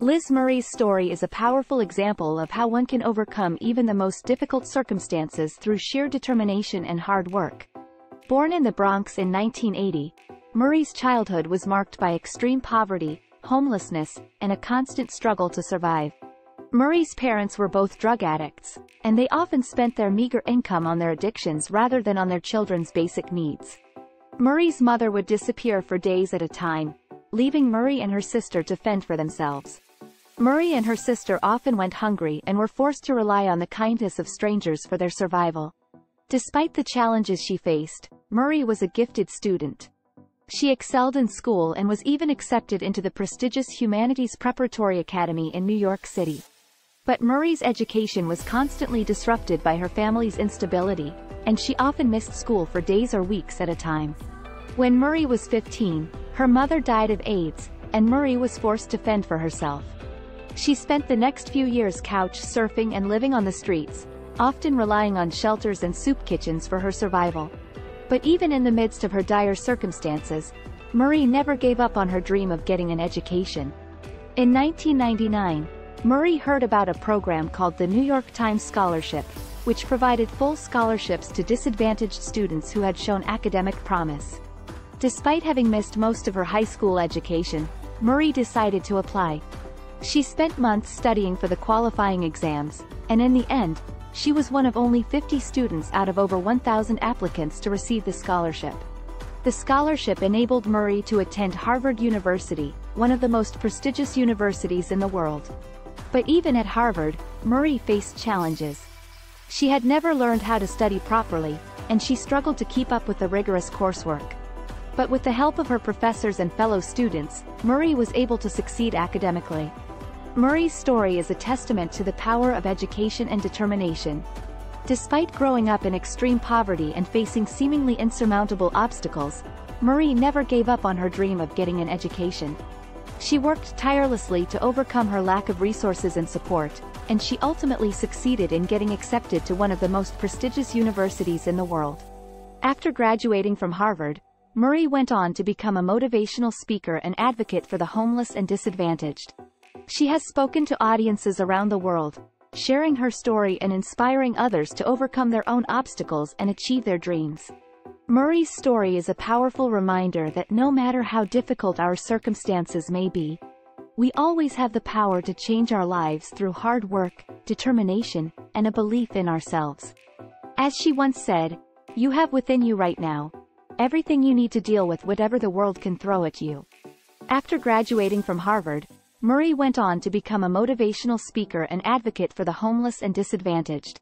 Liz Murray's story is a powerful example of how one can overcome even the most difficult circumstances through sheer determination and hard work. Born in the Bronx in 1980, Murray's childhood was marked by extreme poverty, homelessness, and a constant struggle to survive. Murray's parents were both drug addicts, and they often spent their meager income on their addictions rather than on their children's basic needs. Murray's mother would disappear for days at a time, leaving Murray and her sister to fend for themselves. Murray and her sister often went hungry and were forced to rely on the kindness of strangers for their survival. Despite the challenges she faced, Murray was a gifted student. She excelled in school and was even accepted into the prestigious Humanities Preparatory Academy in New York City. But Murray's education was constantly disrupted by her family's instability, and she often missed school for days or weeks at a time. When Murray was 15, her mother died of AIDS, and Murray was forced to fend for herself. She spent the next few years couch surfing and living on the streets, often relying on shelters and soup kitchens for her survival. But even in the midst of her dire circumstances, Murray never gave up on her dream of getting an education. In 1999, Murray heard about a program called the New York Times Scholarship, which provided full scholarships to disadvantaged students who had shown academic promise. Despite having missed most of her high school education, Murray decided to apply. She spent months studying for the qualifying exams, and in the end, she was one of only 50 students out of over 1,000 applicants to receive the scholarship. The scholarship enabled Murray to attend Harvard University, one of the most prestigious universities in the world. But even at Harvard, Murray faced challenges. She had never learned how to study properly, and she struggled to keep up with the rigorous coursework. But with the help of her professors and fellow students, Murray was able to succeed academically. Murray's story is a testament to the power of education and determination. Despite growing up in extreme poverty and facing seemingly insurmountable obstacles, Murray never gave up on her dream of getting an education. She worked tirelessly to overcome her lack of resources and support, and she ultimately succeeded in getting accepted to one of the most prestigious universities in the world. After graduating from Harvard, Murray went on to become a motivational speaker and advocate for the homeless and disadvantaged. She has spoken to audiences around the world, sharing her story and inspiring others to overcome their own obstacles and achieve their dreams. Murray's story is a powerful reminder that no matter how difficult our circumstances may be, we always have the power to change our lives through hard work, determination, and a belief in ourselves. As she once said, "You have within you right now everything you need to deal with whatever the world can throw at you." After graduating from Harvard, Murray went on to become a motivational speaker and advocate for the homeless and disadvantaged.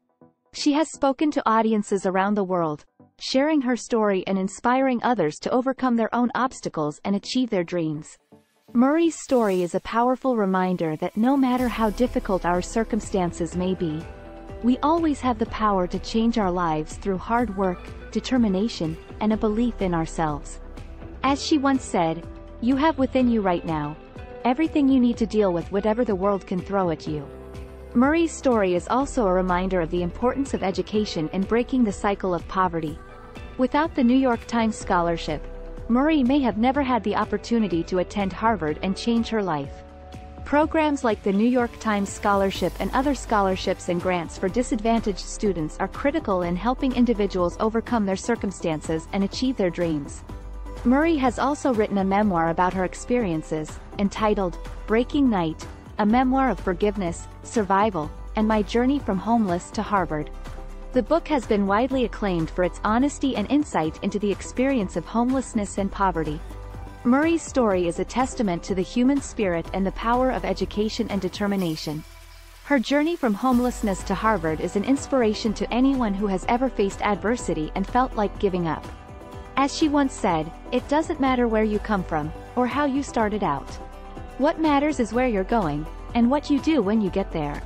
She has spoken to audiences around the world, sharing her story and inspiring others to overcome their own obstacles and achieve their dreams. Murray's story is a powerful reminder that no matter how difficult our circumstances may be, we always have the power to change our lives through hard work, determination, and a belief in ourselves. As she once said, "You have within you right now everything you need to deal with whatever the world can throw at you." Murray's story is also a reminder of the importance of education in breaking the cycle of poverty. Without the New York Times Scholarship, Murray may have never had the opportunity to attend Harvard and change her life. Programs like the New York Times Scholarship and other scholarships and grants for disadvantaged students are critical in helping individuals overcome their circumstances and achieve their dreams. Murray has also written a memoir about her experiences, entitled Breaking Night: A Memoir of Forgiveness, Survival, and My Journey from Homeless to Harvard. The book has been widely acclaimed for its honesty and insight into the experience of homelessness and poverty. Murray's story is a testament to the human spirit and the power of education and determination. Her journey from homelessness to Harvard is an inspiration to anyone who has ever faced adversity and felt like giving up. As she once said, "It doesn't matter where you come from, or how you started out. What matters is where you're going, and what you do when you get there."